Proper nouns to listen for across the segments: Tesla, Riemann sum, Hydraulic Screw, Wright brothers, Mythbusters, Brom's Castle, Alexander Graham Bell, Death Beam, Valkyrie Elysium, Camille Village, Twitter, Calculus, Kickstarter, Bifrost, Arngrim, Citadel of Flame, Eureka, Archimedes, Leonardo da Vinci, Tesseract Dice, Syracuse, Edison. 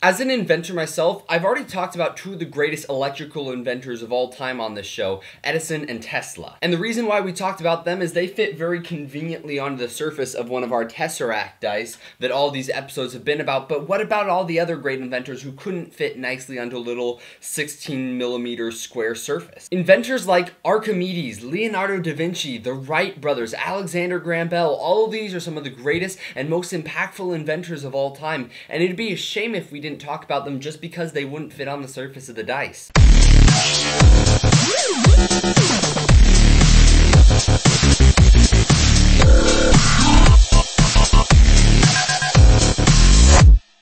As an inventor myself, I've already talked about two of the greatest electrical inventors of all time on this show, Edison and Tesla. And the reason why we talked about them is they fit very conveniently onto the surface of one of our Tesseract dice that all these episodes have been about, but what about all the other great inventors who couldn't fit nicely onto a little 16mm square surface? Inventors like Archimedes, Leonardo da Vinci, the Wright brothers, Alexander Graham Bell, all of these are some of the greatest and most impactful inventors of all time, and it'd be a shame if we didn't talk about them just because they wouldn't fit on the surface of the dice.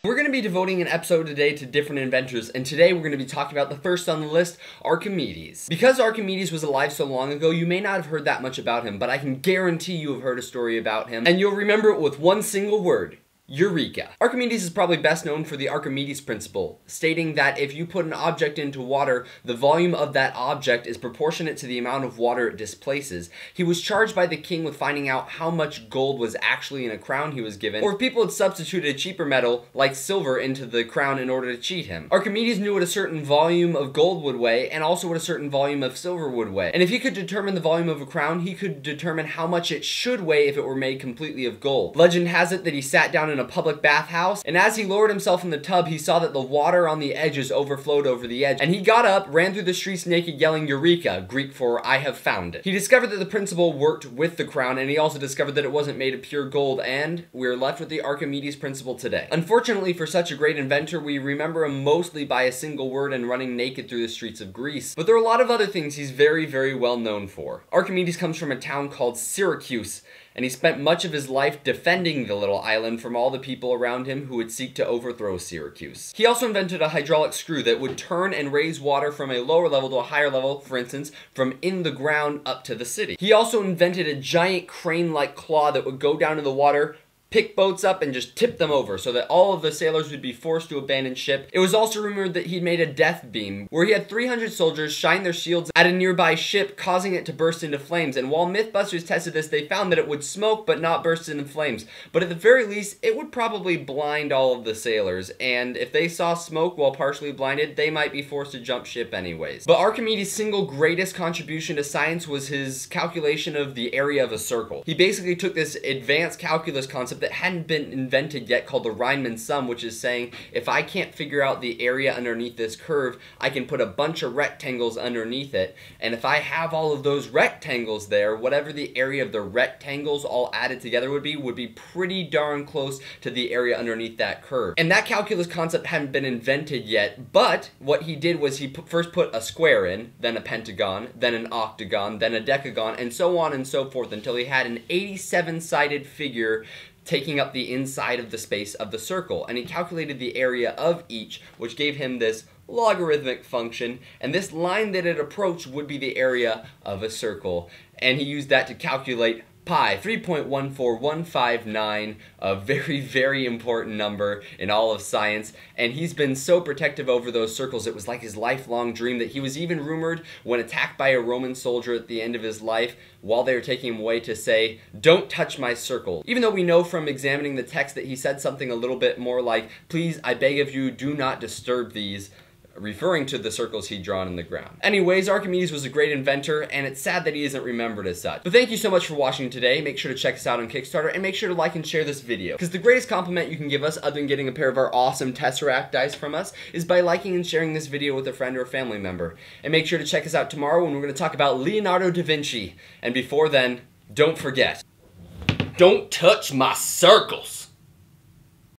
We're going to be devoting an episode today to different inventors, and today we're going to be talking about the first on the list, Archimedes. Because Archimedes was alive so long ago, you may not have heard that much about him, but I can guarantee you have heard a story about him, and you'll remember it with one single word: Eureka. Archimedes is probably best known for the Archimedes principle, stating that if you put an object into water, the volume of that object is proportionate to the amount of water it displaces. He was charged by the king with finding out how much gold was actually in a crown he was given, or if people had substituted a cheaper metal, like silver, into the crown in order to cheat him. Archimedes knew what a certain volume of gold would weigh, and also what a certain volume of silver would weigh. And if he could determine the volume of a crown, he could determine how much it should weigh if it were made completely of gold. Legend has it that he sat down in a public bathhouse, and as he lowered himself in the tub, he saw that the water on the edges overflowed over the edge, and he got up, ran through the streets naked, yelling "Eureka," Greek for "I have found it." He discovered that the principle worked with the crown, and he also discovered that it wasn't made of pure gold, and we're left with the Archimedes principle today. Unfortunately for such a great inventor, we remember him mostly by a single word and running naked through the streets of Greece, but there are a lot of other things he's very, very well known for. Archimedes comes from a town called Syracuse, and he spent much of his life defending the little island from all the people around him who would seek to overthrow Syracuse. He also invented a hydraulic screw that would turn and raise water from a lower level to a higher level, for instance, from in the ground up to the city. He also invented a giant crane-like claw that would go down to the water, pick boats up, and just tip them over so that all of the sailors would be forced to abandon ship. It was also rumored that he'd made a death beam where he had 300 soldiers shine their shields at a nearby ship, causing it to burst into flames. And while Mythbusters tested this, they found that it would smoke but not burst into flames. But at the very least, it would probably blind all of the sailors, and if they saw smoke while partially blinded, they might be forced to jump ship anyways. But Archimedes' single greatest contribution to science was his calculation of the area of a circle. He basically took this advanced calculus concept that hadn't been invented yet, called the Riemann sum, which is saying if I can't figure out the area underneath this curve, I can put a bunch of rectangles underneath it, and if I have all of those rectangles there, whatever the area of the rectangles all added together would be pretty darn close to the area underneath that curve. And that calculus concept hadn't been invented yet, but what he did was he first put a square in, then a pentagon, then an octagon, then a decagon, and so on and so forth until he had an 87-sided figure taking up the inside of the space of the circle, and he calculated the area of each, which gave him this logarithmic function, and this line that it approached would be the area of a circle, and he used that to calculate pi, 3.14159, a very, very important number in all of science, and he's been so protective over those circles. It was like his lifelong dream that he was even rumored, when attacked by a Roman soldier at the end of his life, while they were taking him away, to say, "Don't touch my circle." Even though we know from examining the text that he said something a little bit more like, "Please, I beg of you, do not disturb these," referring to the circles he'd drawn in the ground. Anyways, Archimedes was a great inventor, and it's sad that he isn't remembered as such. But thank you so much for watching today. Make sure to check us out on Kickstarter, and make sure to like and share this video, because the greatest compliment you can give us, other than getting a pair of our awesome Tesseract dice from us, is by liking and sharing this video with a friend or a family member. And make sure to check us out tomorrow when we're going to talk about Leonardo da Vinci. And before then, don't forget, don't touch my circles!